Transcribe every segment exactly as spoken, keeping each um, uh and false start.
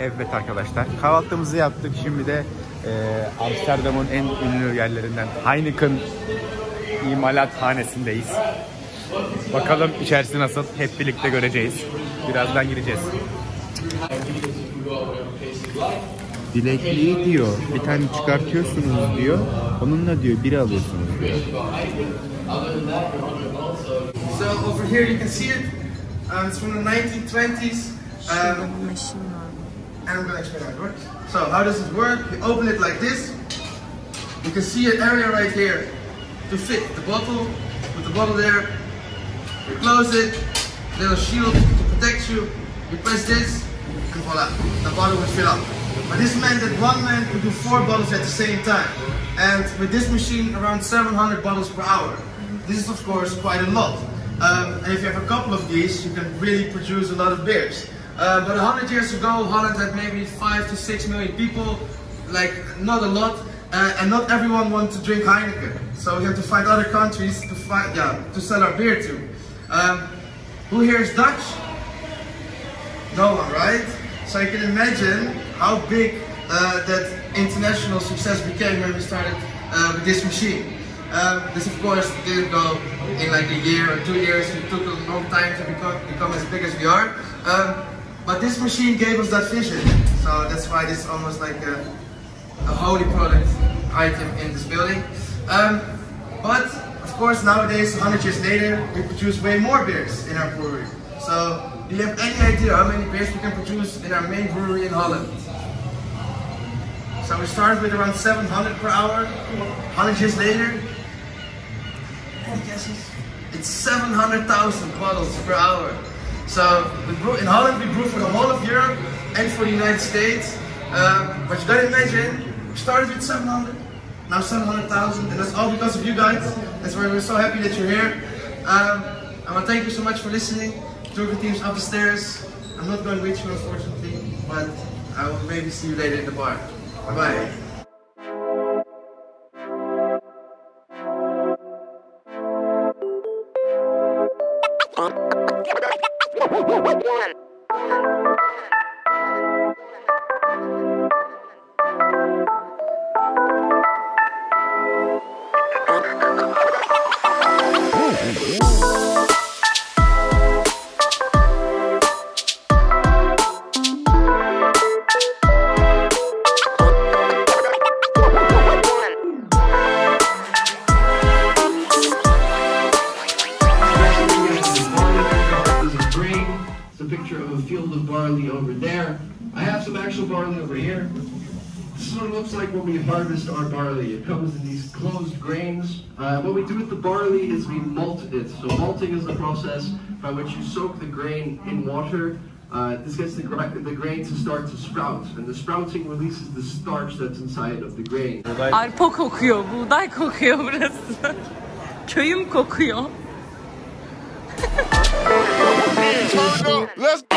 Evet arkadaşlar, kahvaltımızı yaptık. Şimdi de e, Amsterdam'ın en ünlü yerlerinden Heineken imalathanesindeyiz. Bakalım içerisi nasıl, hep birlikte göreceğiz. Birazdan gireceğiz. Dilekliği diyor, bir tane çıkartıyorsunuz diyor, onunla diyor biri alıyorsunuz diyor. So over here you can see it. Um, it's from the nineteen twenties. Um, and I'm gonna explain how it works. So how does it work? You open it like this. You can see an area right here to fit the bottle. Put the bottle there. You close it. Little shield to protect you. You press this, and voila, the bottle will fill up. But this meant that one man could do four bottles at the same time. And with this machine, around seven hundred bottles per hour. This is of course quite a lot. Um, and if you have a couple of these, you can really produce a lot of beers. Uh, but one hundred years ago, Holland had maybe five to six million people, like not a lot, uh, and not everyone wanted to drink Heineken. So we have to find other countries to, find, yeah, to sell our beer to. Um, who here is Dutch? No one, right? So you can imagine how big uh, that international success became when we started uh, with this machine. Um, this of course didn't go in like a year or two years, it took a long time to become, become as big as we are. Um, but this machine gave us that vision, so that's why this is almost like a, a holy product item in this building. Um, but of course nowadays, one hundred years later, we produce way more beers in our brewery. So do you have any idea how many beers we can produce in our main brewery in Holland? So we start with around seven hundred per hour, one hundred years later. Any guesses? It's seven hundred thousand bottles per hour. So we brew, in Holland we brew for the whole of Europe and for the United States. Um, but you gotta imagine, we started with seven hundred, now seven hundred thousand, and that's all because of you guys. That's why we're so happy that you're here. Um, I want to thank you so much for listening. Türkiye team's up the stairs. I'm not going with you unfortunately, but I will maybe see you later in the bar. Bye bye. Harvest our barley. It comes in these closed grains. Uh, what we do with the barley is we malt it. So malting is the process by which you soak the grain in water. Uh, this gets the, the grain to start to sprout, and the sprouting releases the starch that's inside of the grain. Arpa kokuyor, buğday kokuyor burası. Köyüm kokuyor. Let's go.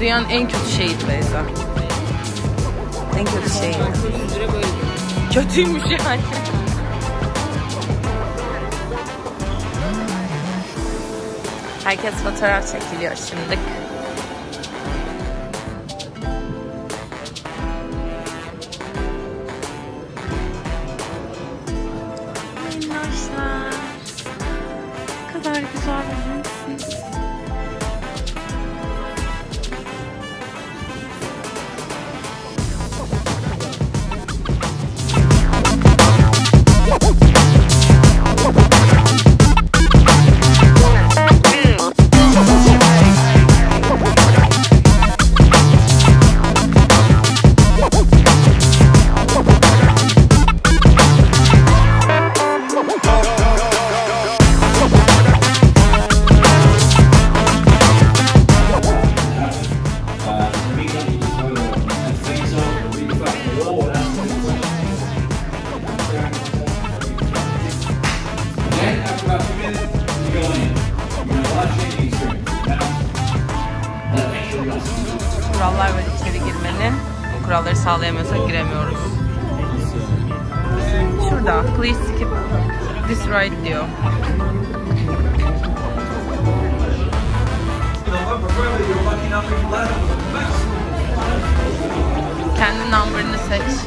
Dünyanın en kötü şeydi Beyza. En kötü şey. Kötüymüş yani. Herkes fotoğraf çekiliyor şimdi. Arkadaşlar. Ne kadar güzel bir resimsiniz. Woo! kuralları sağlayamıyorsak giremiyoruz. Şurada please skip this ride diyor. Kendi numaranı seç.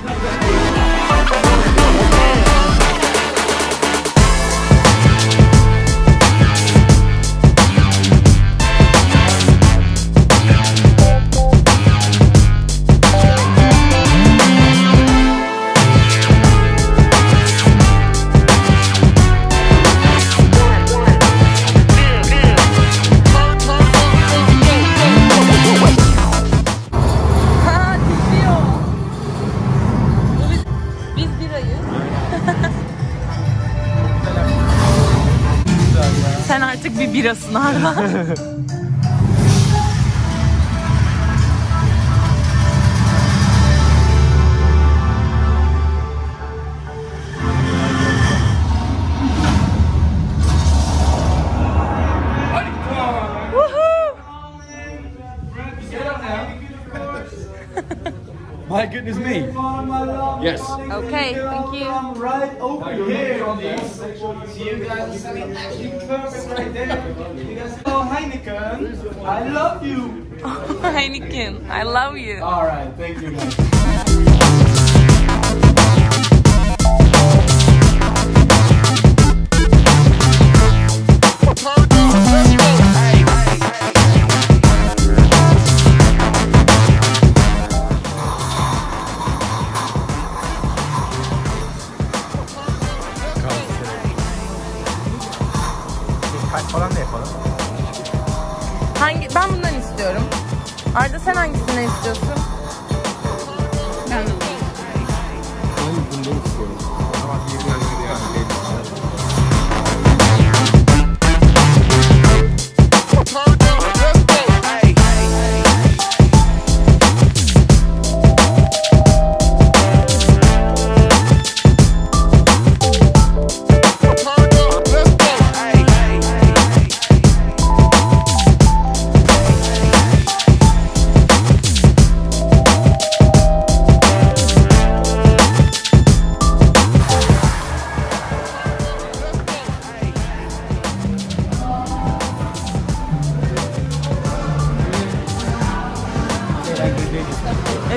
Sen artık bir birasın Arda. My goodness me. Yes. Okay, thank you. I'm right over here on the section. See you guys are standing actually perfect right there. You guys say, oh, Heineken, I love you. Oh, Heineken, I love you. All right, thank you, man. Falan da yapalım. Hangi? Ben bundan istiyorum. Arda sen hangisini istiyorsun? Ben bundan. Ben bundan istiyorum. Ama diğerleri yani.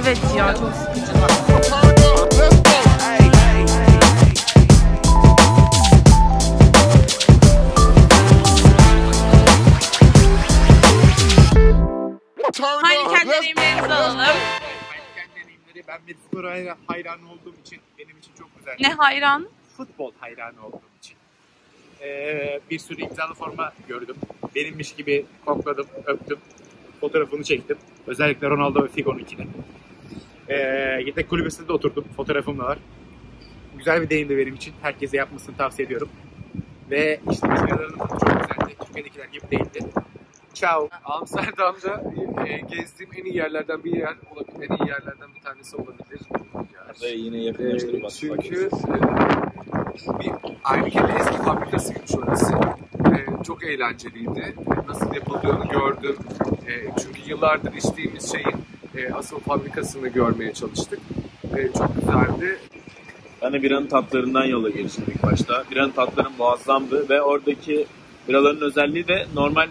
Evet ya, çok sıkıcı. Heineken deneyimlerimizi alalım. Heineken deneyimleri, ben bir spor hayranı olduğum için benim için çok güzel. Ne hayran? Futbol hayranı olduğum için. Ee, bir sürü imzalı forma gördüm. Benimmiş gibi kokladım, öptüm. Fotoğrafını çektim. Özellikle Ronaldo ve Figo'nun ikili. Ee, yedek kulübesinde de oturdum. Fotoğrafım da var. Güzel bir deneyimdi benim için. Herkese yapmasını tavsiye ediyorum. Ve işte Türkiye'nin çok güzeldi. Türkiye'dekiler gibi değildi. Ciao. Amsterdam'da e, gezdiğim en iyi yerlerden bir yer olabilir. En iyi yerlerden bir tanesi olabilir. Yani, yine yakınlaştırma. E, çünkü e, bir Heineken eski fabrikasıymış orası. E, çok eğlenceliydi. Nasıl yapıldığını gördüm. E, çünkü yıllardır içtiğimiz şeyin e, asıl fabrikasını görmeye çalıştık. E, çok güzeldi. Ben de biranın tatlarından yola giriştim ilk başta. Biranın tatları muazzamdı ve oradaki biraların özelliği de normal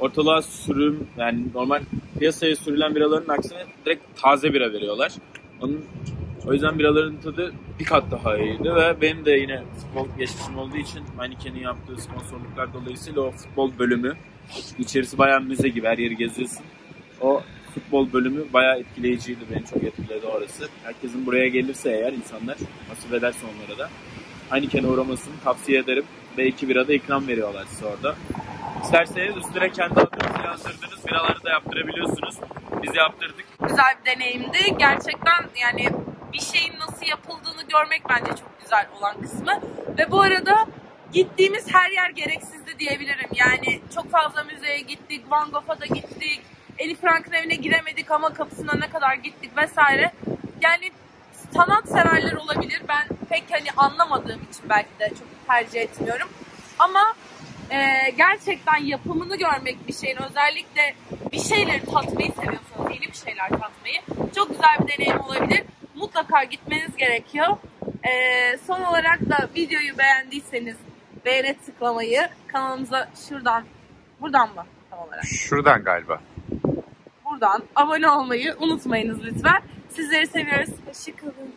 ortalığa sürüm, yani normal piyasaya sürülen biraların aksine direkt taze bira veriyorlar. Onun, o yüzden biraların tadı bir kat daha iyiydi ve benim de yine futbol geçmişim olduğu için Heineken'in yaptığı sponsorluklar dolayısıyla o futbol bölümü, İçerisi bayağı müze gibi, her yeri geziyorsun. O futbol bölümü bayağı etkileyiciydi, beni çok etkiledi orası. Herkesin buraya gelirse eğer, insanlar nasip ederse onlara da Heineken'e uğramasını tavsiye ederim. Ve iki birada ikram veriyorlar size orada. İsterseniz üstüne kendi adınızı yazdırdığınız biraları da yaptırabiliyorsunuz. Biz yaptırdık. Güzel bir deneyimdi. Gerçekten yani bir şeyin nasıl yapıldığını görmek bence çok güzel olan kısmı. Ve bu arada gittiğimiz her yer gereksizdi diyebilirim. Yani çok fazla müzeye gittik, Van Gogh'a da gittik, Elif Frank'ın evine giremedik ama kapısına ne kadar gittik vesaire. Yani sanat severler olabilir. Ben pek hani anlamadığım için belki de çok tercih etmiyorum. Ama e, gerçekten yapımını görmek bir şeyin, özellikle bir şeyleri tatmayı seviyorsanız, yeni bir şeyler tatmayı, çok güzel bir deneyim olabilir. Mutlaka gitmeniz gerekiyor. E, son olarak da videoyu beğendiyseniz beğene tıklamayı, kanalımıza şuradan, buradan mı tam olarak? Şuradan galiba. Buradan abone olmayı unutmayınız lütfen. Sizleri seviyoruz. Hoşçakalın.